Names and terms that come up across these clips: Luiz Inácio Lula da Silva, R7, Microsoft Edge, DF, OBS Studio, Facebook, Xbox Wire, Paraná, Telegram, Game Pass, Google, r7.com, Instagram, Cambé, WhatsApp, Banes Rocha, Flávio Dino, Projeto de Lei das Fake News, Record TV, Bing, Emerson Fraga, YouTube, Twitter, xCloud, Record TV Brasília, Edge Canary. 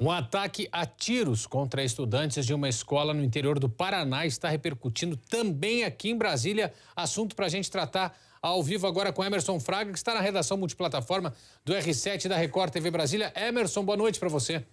Um ataque a tiros contra estudantes de uma escola no interior do Paraná está repercutindo também aqui em Brasília. Assunto para a gente tratar ao vivo agora com Emerson Fraga, que está na redação multiplataforma do R7 da Record TV Brasília. Emerson, boa noite para você.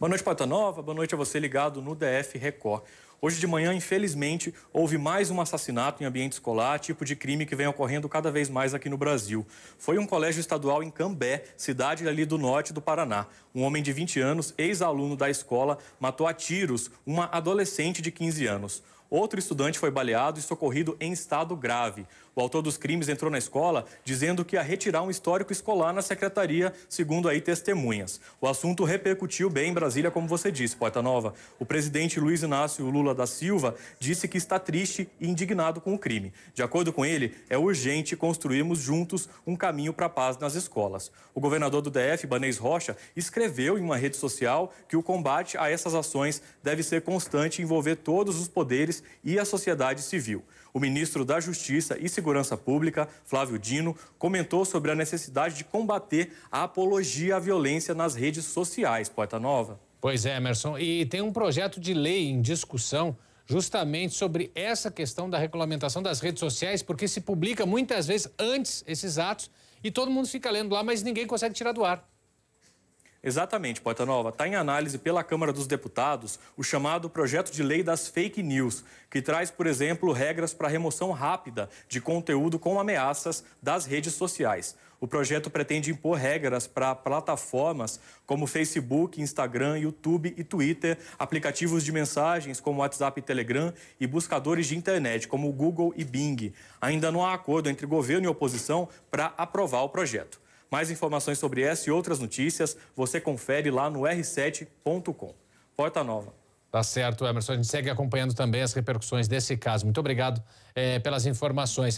Boa noite, Pata Nova. Boa noite a você ligado no DF Record. Hoje de manhã, infelizmente, houve mais um assassinato em ambiente escolar, tipo de crime que vem ocorrendo cada vez mais aqui no Brasil. Foi um colégio estadual em Cambé, cidade ali do norte do Paraná. Um homem de 20 anos, ex-aluno da escola, matou a tiros uma adolescente de 15 anos. Outro estudante foi baleado e socorrido em estado grave. O autor dos crimes entrou na escola dizendo que ia retirar um histórico escolar na secretaria, segundo aí testemunhas. O assunto repercutiu bem em Brasília, como você disse, Porta Nova. O presidente Luiz Inácio Lula da Silva disse que está triste e indignado com o crime. De acordo com ele, é urgente construirmos juntos um caminho para a paz nas escolas. O governador do DF, Banes Rocha, escreveu em uma rede social que o combate a essas ações deve ser constante e envolver todos os poderes e a sociedade civil. O ministro da Justiça e Segurança Pública, Flávio Dino, comentou sobre a necessidade de combater a apologia à violência nas redes sociais, Porta Nova. Pois é, Emerson, e tem um projeto de lei em discussão justamente sobre essa questão da regulamentação das redes sociais, porque se publica muitas vezes antes esses atos e todo mundo fica lendo lá, mas ninguém consegue tirar do ar. Exatamente, Porta Nova. Está em análise pela Câmara dos Deputados o chamado Projeto de Lei das Fake News, que traz, por exemplo, regras para remoção rápida de conteúdo com ameaças das redes sociais. O projeto pretende impor regras para plataformas como Facebook, Instagram, YouTube e Twitter, aplicativos de mensagens como WhatsApp e Telegram e buscadores de internet como Google e Bing. Ainda não há acordo entre governo e oposição para aprovar o projeto. Mais informações sobre essa e outras notícias você confere lá no r7.com. Porta Nova. Tá certo, Emerson. A gente segue acompanhando também as repercussões desse caso. Muito obrigado pelas informações.